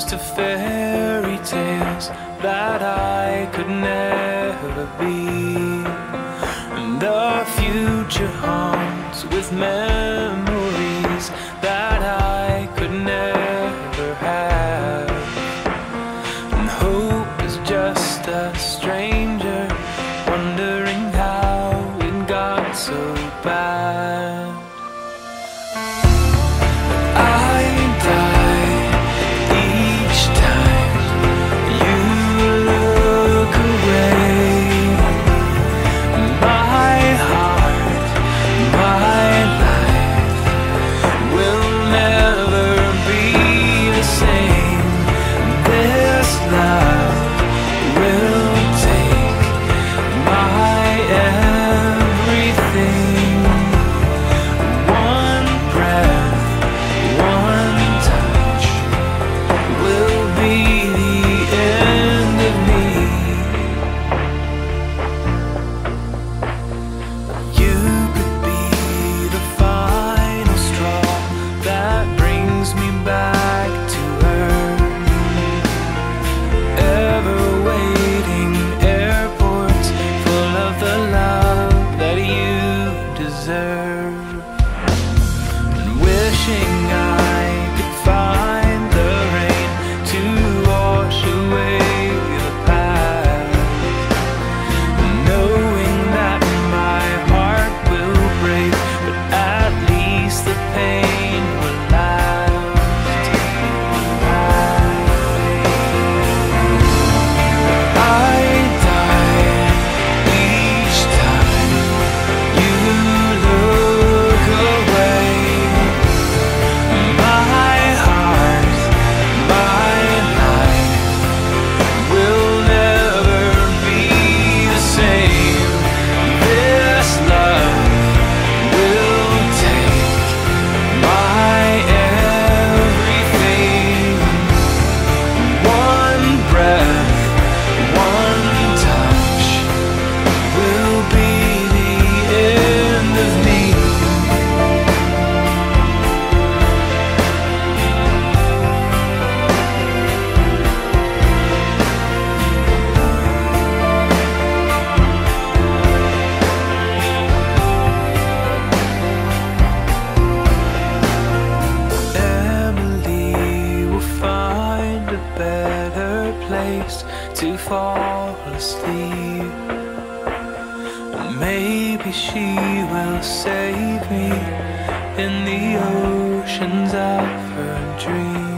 comes to fairy tales that I could never be, and the future haunts with memories that I could never have, and hope is just a stranger wondering how it got so bad. And wishing I could find the rain to wash away the past, and knowing that my heart will break, but at least the pain will last. I die each time you to fall asleep. Maybe she will save me in the oceans of her dreams.